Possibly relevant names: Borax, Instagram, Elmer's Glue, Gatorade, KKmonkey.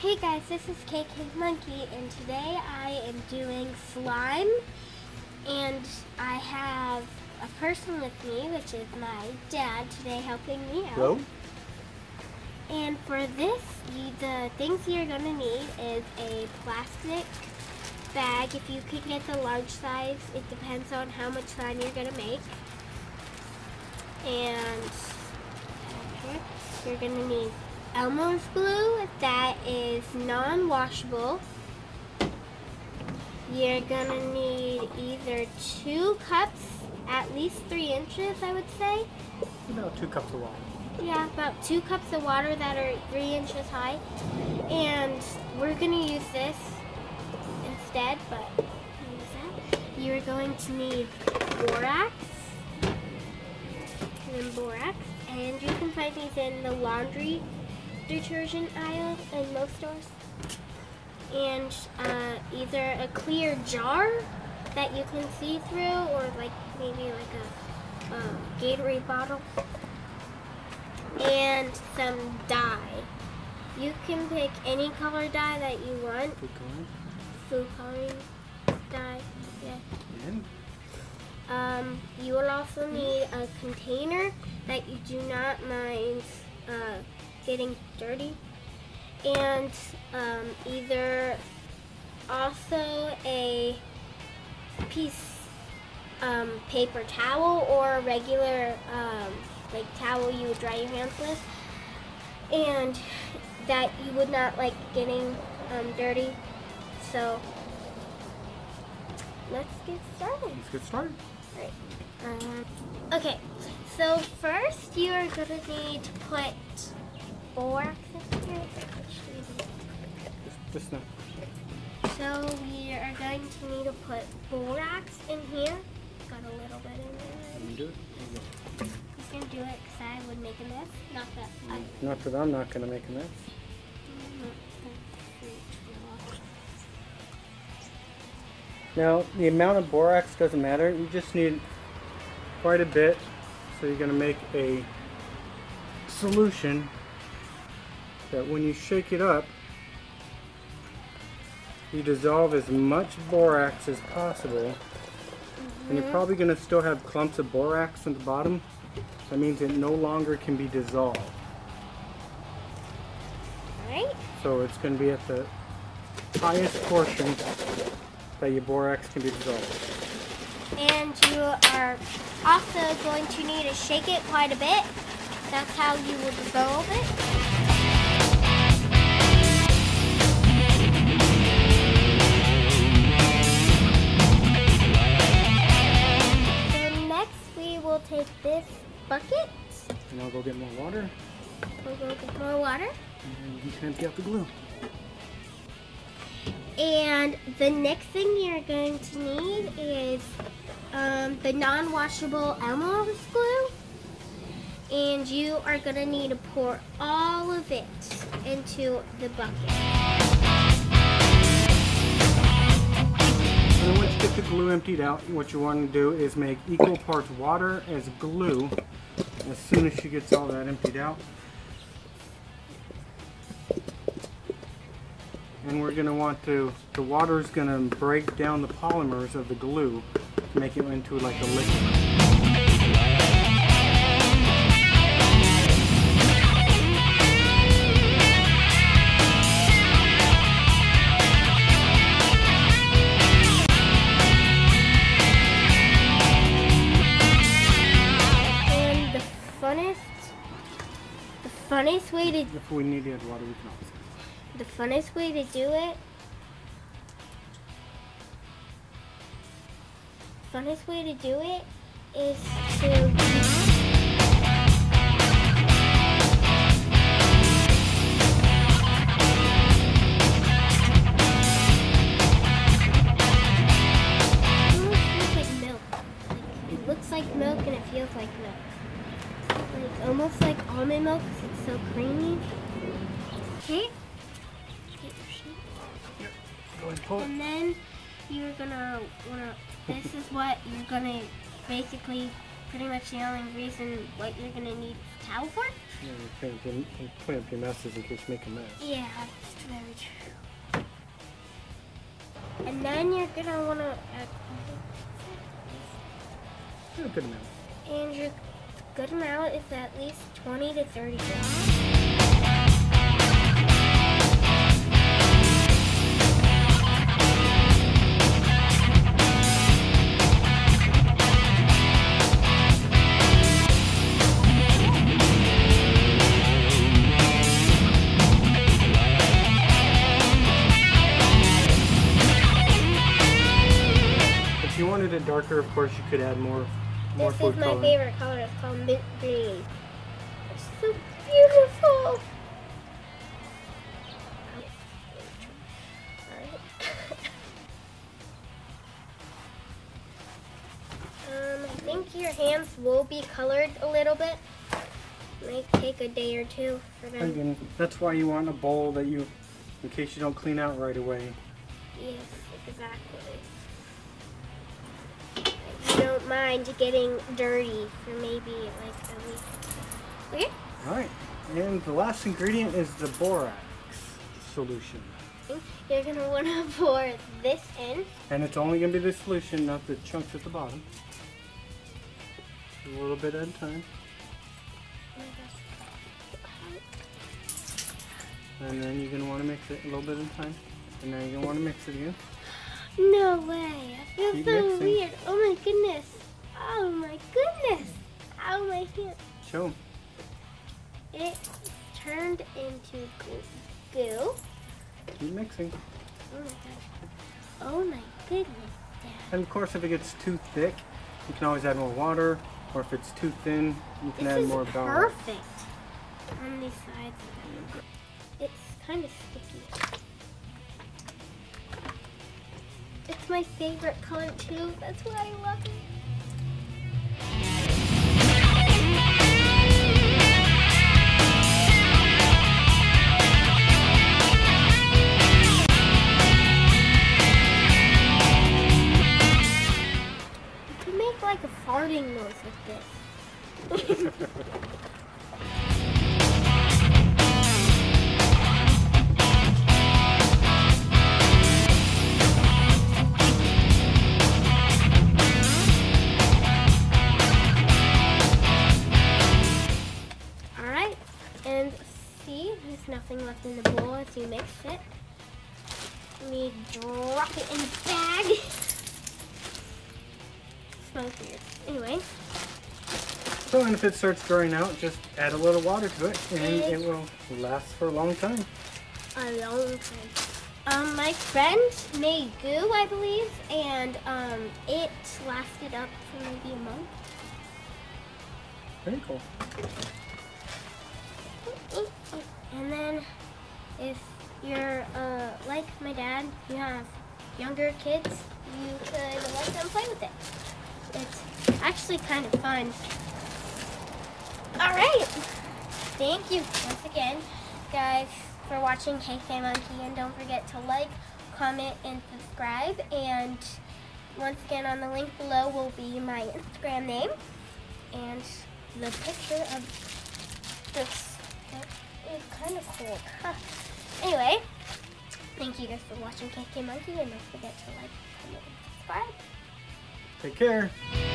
Hey guys, this is KKmonkey, and today I am doing slime, and I have a person with me, which is my dad today helping me out. Hello. And for this, the things you're going to need is a plastic bag. If you could get the large size, it depends on how much slime you're going to make. And you're going to need Elmer's glue that is non-washable. You're gonna need either 2 cups, at least 3 inches, I would say. About 2 cups of water. Yeah, about 2 cups of water that are 3 inches high. And we're gonna use this instead, but use that. You're going to need borax, and then borax. And you can find these in the laundry detergent aisle in most stores, and either a clear jar that you can see through, or like maybe like a Gatorade bottle, and some dye. You can pick any color dye that you want. Food coloring dye. Yeah. And you will also need a container that you do not mind getting dirty, and either also a piece paper towel or a regular like towel you would dry your hands with, and that you would not like getting dirty. So let's get started. All right. Okay, so first you are going to need to put borax in here. So we are going to need to put borax in here. Got a little bit in there. Can you do it? I'm just going to do it because I would make a mess. Not that. Not that I'm not going to make a mess. Now, the amount of borax doesn't matter. You just need quite a bit, so you're going to make a solution that when you shake it up, you dissolve as much borax as possible. And you're probably going to still have clumps of borax on the bottom. That means it no longer can be dissolved. All right. So it's going to be at the highest portion that your borax can be dissolved. And you are also going to need to shake it quite a bit. That's how you will dissolve it. Take this bucket. And I'll go get more water. We'll go get more water. And you can empty out the glue. And the next thing you're going to need is the non-washable Elmer's glue. And you are going to need to pour all of it into the bucket. And once you get the glue emptied out, what you want to do is make equal parts water as glue. As soon as she gets all that emptied out, and we're going to want to, the water is going to break down the polymers of the glue to make it into like a liquid. If we needed water, we can also. The funnest way to do it. Funnest way to do it is to. It looks like milk and it feels like milk. Like, almost like almond milk because it's so creamy. Okay. Get your sheet. Yep. Go and pull. And then you're gonna wanna. This is what you're gonna basically pretty much the only reason what you're going to need a towel for. Yeah, you can clean up your messes in case you make a mess. Yeah, that's very true. And then you're going to want to add a good amount. And your good amount is at least 20 to 30 grams. Darker, of course, you could add more food color. This is my favorite color. It's called mint green. It's so beautiful. I think your hands will be colored a little bit. It might take a day or two for them. Again, that's why you want a bowl that you, in case you don't clean out right away. Yes, exactly. Don't mind getting dirty for maybe like a week. Okay? Alright, and the last ingredient is the borax solution. You're going to want to pour this in. And it's only going to be the solution, not the chunks at the bottom. A little bit at a time. Oh my gosh. And then you're going to want to mix it a little bit at a time. And now you're going to want to mix it again. No way. I feel Keep so mixing. Weird. Oh my goodness. Oh my goodness. Ow, my hand. Show 'em. It turned into goo. Keep mixing. Oh my gosh. Oh my goodness, Dad. And of course, if it gets too thick, you can always add more water. Or if it's too thin, you can add more garlic. This is perfect on these sides of them. It's kind of sticky. It's my favorite color too, that's why I love it. You can make like a farting noise with this. Nothing left in the bowl as you mix it. We drop it in the bag. It smells weird. Anyway. So, and if it starts drying out, just add a little water to it, and it will last for a long time. A long time. My friend made goo, I believe, and it lasted up for maybe a month. Very cool. And then, if you're like my dad, you have younger kids, you could let them play with it. It's actually kind of fun. All right, thank you once again, guys, for watching KKmonkey, and don't forget to like, comment, and subscribe. And once again, on the link below will be my Instagram name and the picture of this. It's kind of cool. Huh. Anyway, thank you guys for watching KKmonkey, and don't forget to like, comment, and subscribe. Take care.